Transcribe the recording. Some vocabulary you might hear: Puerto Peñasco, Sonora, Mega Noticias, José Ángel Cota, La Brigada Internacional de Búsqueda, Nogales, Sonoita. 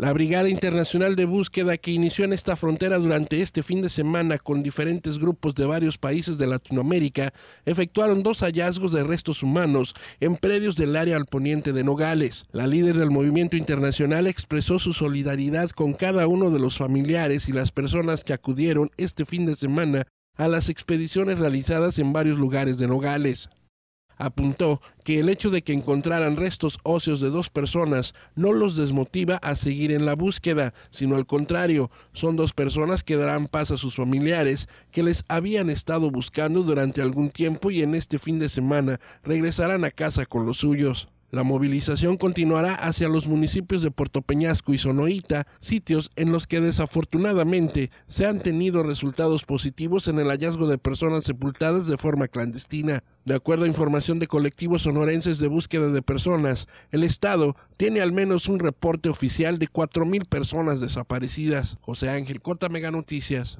La Brigada Internacional de Búsqueda, que inició en esta frontera durante este fin de semana con diferentes grupos de varios países de Latinoamérica, efectuaron 2 hallazgos de restos humanos en predios del área al poniente de Nogales. La líder del movimiento internacional expresó su solidaridad con cada uno de los familiares y las personas que acudieron este fin de semana a las expediciones realizadas en varios lugares de Nogales. Apuntó que el hecho de que encontraran restos óseos de 2 personas no los desmotiva a seguir en la búsqueda, sino al contrario, son 2 personas que darán paz a sus familiares que les habían estado buscando durante algún tiempo y en este fin de semana regresarán a casa con los suyos. La movilización continuará hacia los municipios de Puerto Peñasco y Sonoita, sitios en los que desafortunadamente se han tenido resultados positivos en el hallazgo de personas sepultadas de forma clandestina. De acuerdo a información de colectivos sonorenses de búsqueda de personas, el estado tiene al menos un reporte oficial de 4,000 personas desaparecidas. José Ángel Cota, Mega Noticias.